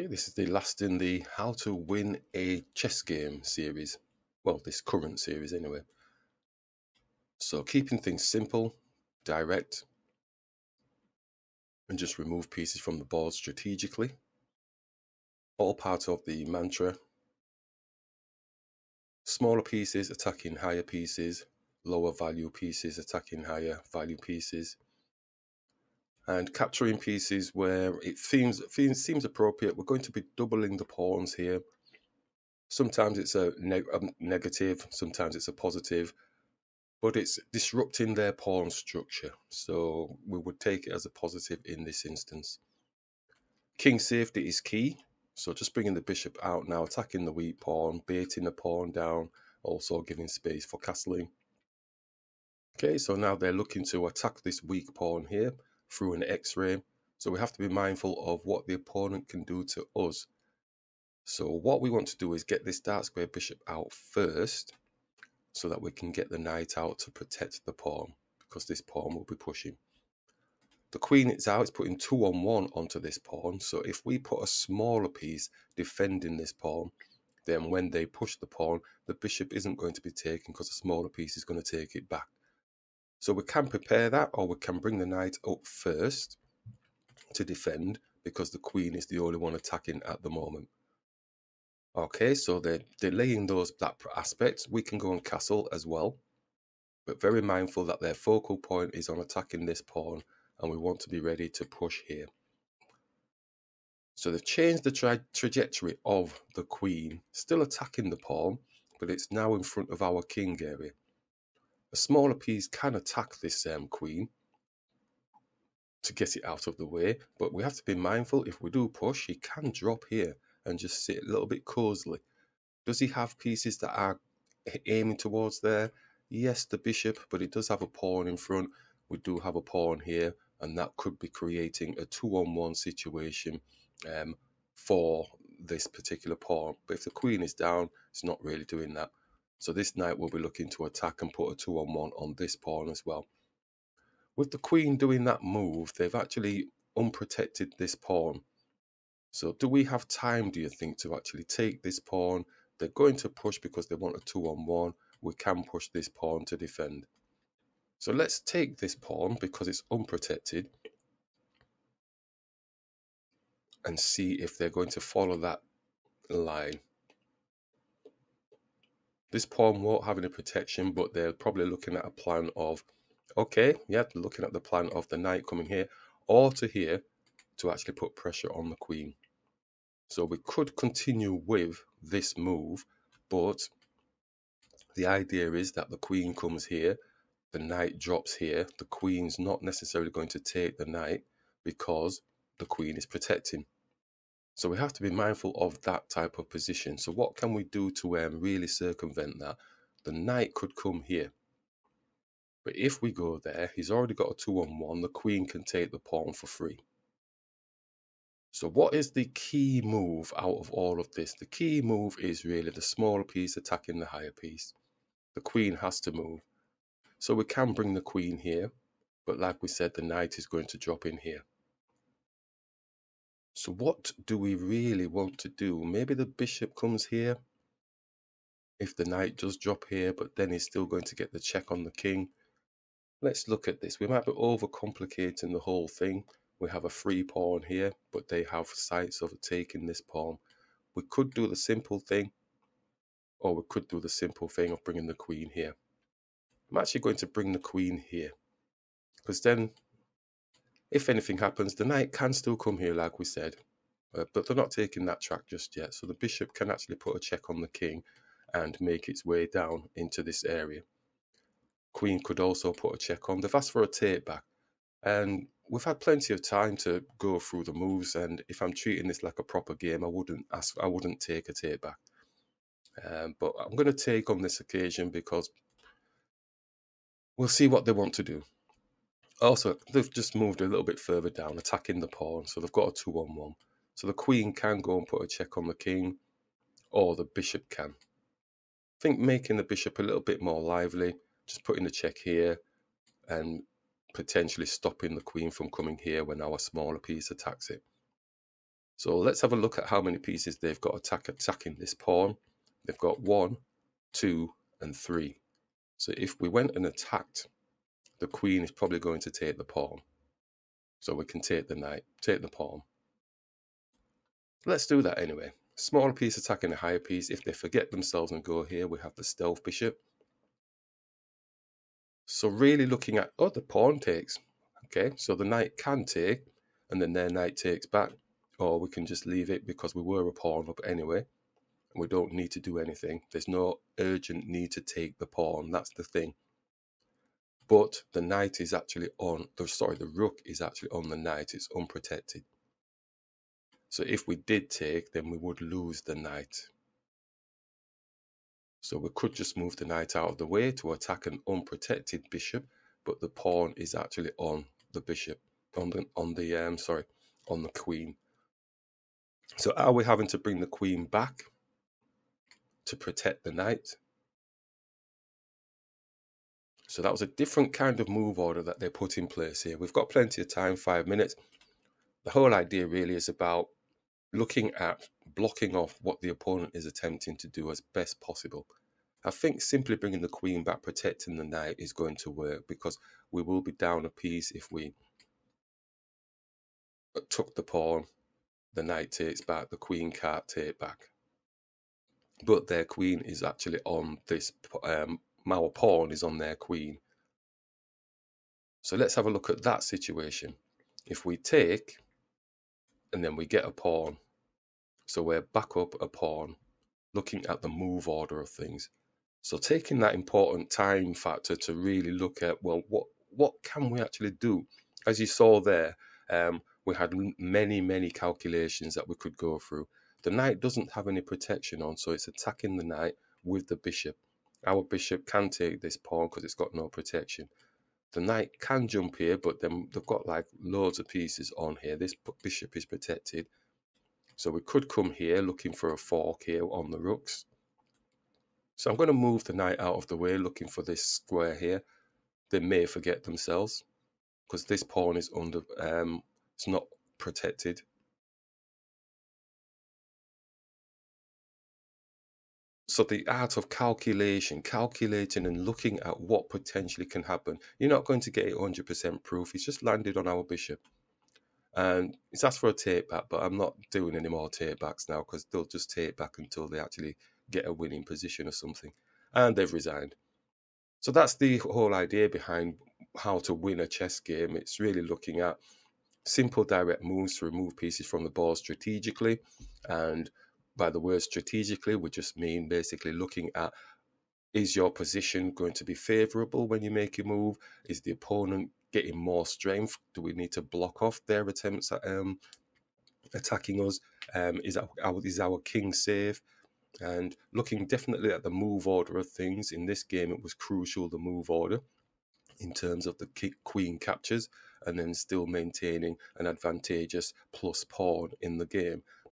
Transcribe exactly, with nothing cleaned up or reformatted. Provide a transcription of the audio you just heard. Okay, this is the last in the How to Win a Chess Game series. Well, this current series anyway. So keeping things simple, direct, and just remove pieces from the board strategically. All part of the mantra. Smaller pieces attacking higher pieces, lower value pieces attacking higher value pieces. And capturing pieces where it seems, seems appropriate. We're going to be doubling the pawns here. Sometimes it's a, ne a negative, sometimes it's a positive, but it's disrupting their pawn structure. So we would take it as a positive in this instance. King safety is key. So just bringing the bishop out now, attacking the weak pawn, baiting the pawn down, also giving space for castling. Okay, so now they're looking to attack this weak pawn here through an X-ray, so we have to be mindful of what the opponent can do to us. So what we want to do is get this dark square bishop out first, so that we can get the knight out to protect the pawn, because this pawn will be pushing. The queen is out, it's putting two on one onto this pawn, so if we put a smaller piece defending this pawn, then when they push the pawn, the bishop isn't going to be taken because the smaller piece is going to take it back. So we can prepare that, or we can bring the knight up first to defend, because the queen is the only one attacking at the moment. Okay, so they're delaying those that aspect. We can go on castle as well, but very mindful that their focal point is on attacking this pawn, and we want to be ready to push here. So they've changed the tra trajectory of the queen, still attacking the pawn, but it's now in front of our king area. A smaller piece can attack this um, queen to get it out of the way, but we have to be mindful, if we do push, he can drop here and just sit a little bit cozily. Does he have pieces that are aiming towards there? Yes, the bishop, but it does have a pawn in front. We do have a pawn here, and that could be creating a two-on-one situation um, for this particular pawn. But if the queen is down, it's not really doing that. So this knight will be looking to attack and put a two-on-one on this pawn as well. With the queen doing that move, they've actually unprotected this pawn. So do we have time, do you think, to actually take this pawn? They're going to push because they want a two-on-one. We can push this pawn to defend. So let's take this pawn because it's unprotected and see if they're going to follow that line. This pawn won't have any protection, but they're probably looking at a plan of, okay, yeah, looking at the plan of the knight coming here or to here to actually put pressure on the queen. So we could continue with this move, but the idea is that the queen comes here, the knight drops here, the queen's not necessarily going to take the knight because the queen is protecting. So we have to be mindful of that type of position. So what can we do to um, really circumvent that? The knight could come here. But if we go there, he's already got a two-on-one. The queen can take the pawn for free. So what is the key move out of all of this? The key move is really the smaller piece attacking the higher piece. The queen has to move. So we can bring the queen here. But like we said, the knight is going to drop in here. So what do we really want to do? Maybe the bishop comes here if the knight does drop here, but then he's still going to get the check on the king. Let's look at this. We might be overcomplicating the whole thing. We have a free pawn here, but they have sights of taking this pawn. We could do the simple thing, or we could do the simple thing of bringing the queen here. I'm actually going to bring the queen here, because then if anything happens, the knight can still come here, like we said, uh, but they're not taking that track just yet. So the bishop can actually put a check on the king and make its way down into this area. Queen could also put a check on. They've asked for a take back, and we've had plenty of time to go through the moves. And if I'm treating this like a proper game, I wouldn't ask. I wouldn't take a take back. Um, but I'm going to take on this occasion because we'll see what they want to do. Also, they've just moved a little bit further down, attacking the pawn, so they've got a two-on-one. So the queen can go and put a check on the king, or the bishop can. I think making the bishop a little bit more lively, just putting the check here, and potentially stopping the queen from coming here when our smaller piece attacks it. So let's have a look at how many pieces they've got attack attacking this pawn. They've got one, two, and three. So if we went and attacked, the queen is probably going to take the pawn. So we can take the knight, take the pawn. Let's do that anyway. Smaller piece attacking a higher piece. If they forget themselves and go here, we have the stealth bishop. So really looking at, oh, the pawn takes. Okay, so the knight can take, and then their knight takes back. Or we can just leave it because we were a pawn up anyway. And we don't need to do anything. There's no urgent need to take the pawn. That's the thing. But the knight is actually on, the, sorry, the rook is actually on the knight. It's unprotected. So if we did take, then we would lose the knight. So we could just move the knight out of the way to attack an unprotected bishop, but the pawn is actually on the bishop, on the on the um sorry, on the queen. So are we having to bring the queen back to protect the knight? So that was a different kind of move order that they put in place here. We've got plenty of time, five minutes. The whole idea really is about looking at blocking off what the opponent is attempting to do as best possible. I think simply bringing the queen back, protecting the knight is going to work because we will be down a piece if we took the pawn, the knight takes back, the queen can't take back. But their queen is actually on this, um, our pawn is on their queen. So let's have a look at that situation. If we take, and then we get a pawn. So we're back up a pawn, looking at the move order of things. So taking that important time factor to really look at, well, what, what can we actually do? As you saw there, um, we had many, many calculations that we could go through. The knight doesn't have any protection on, so it's attacking the knight with the bishop. Our bishop can take this pawn because it's got no protection. The knight can jump here, but then they've got like loads of pieces on here. This bishop is protected. So we could come here looking for a fork here on the rooks. So I'm going to move the knight out of the way looking for this square here. They may forget themselves because this pawn is under, um, it's not protected. So the art of calculation, calculating and looking at what potentially can happen. You're not going to get it one hundred percent proof. It's just landed on our bishop. And it's asked for a take back, but I'm not doing any more take backs now because they'll just take back until they actually get a winning position or something. And they've resigned. So that's the whole idea behind how to win a chess game. It's really looking at simple direct moves to remove pieces from the board strategically. And by the word strategically, we just mean basically looking at, is your position going to be favourable when you make your move? Is the opponent getting more strength? Do we need to block off their attempts at um, attacking us? Um, is, our, is our king safe? And looking definitely at the move order of things. In this game, it was crucial, the move order, in terms of the queen captures and then still maintaining an advantageous plus pawn in the game.